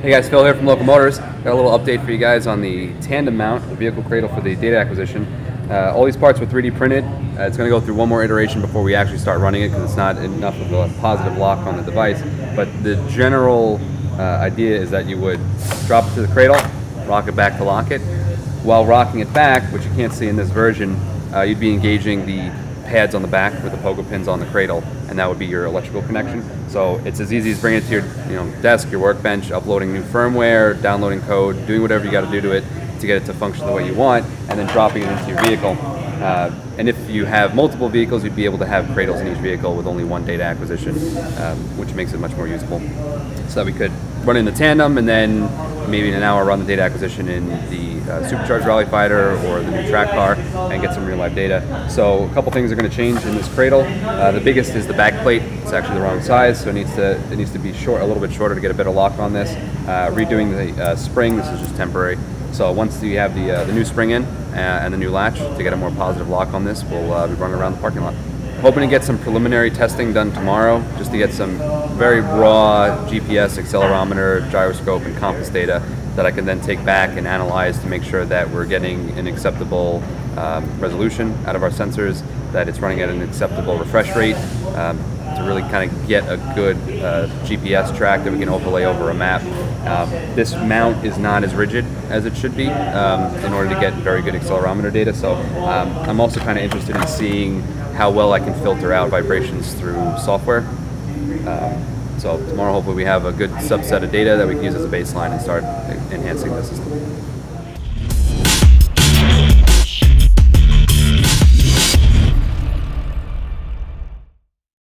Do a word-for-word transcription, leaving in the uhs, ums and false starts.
Hey guys, Phil here from Local Motors. Got a little update for you guys on the tandem mount, the vehicle cradle for the data acquisition. Uh, all these parts were three D printed. Uh, it's going to go through one more iteration before we actually start running it because it's not enough of a positive lock on the device. But the general uh, idea is that you would drop it to the cradle, rock it back to lock it. While rocking it back, which you can't see in this version, uh, you'd be engaging the pads on the back with the pogo pins on the cradle, and that would be your electrical connection. So it's as easy as bringing it to your you know, desk, your workbench, uploading new firmware, downloading code, doing whatever you got to do to it to get it to function the way you want, and then dropping it into your vehicle. Uh, and if you have multiple vehicles, you'd be able to have cradles in each vehicle with only one data acquisition, um, which makes it much more usable. So we could run in the tandem and then maybe in an hour run the data acquisition in the uh, supercharged rally fighter or the new track car and get some real live data. So a couple things are going to change in this cradle. Uh, the biggest is the back plate. It's actually the wrong size, so it needs to it needs to be short, a little bit shorter to get a better lock on this. Uh, redoing the uh, spring. This is just temporary. So once you have the uh, the new spring in uh, and the new latch to get a more positive lock on this, we'll uh, be running around the parking lot. Hoping to get some preliminary testing done tomorrow, just to get some very raw G P S, accelerometer, gyroscope, and compass data that I can then take back and analyze to make sure that we're getting an acceptable um, resolution out of our sensors, that it's running at an acceptable refresh rate, um, to really kind of get a good uh, G P S track that we can overlay over a map. Um, this mount is not as rigid as it should be um, in order to get very good accelerometer data, so um, I'm also kind of interested in seeing how well I can filter out vibrations through software. Um, so tomorrow hopefully we have a good subset of data that we can use as a baseline and start enhancing the system.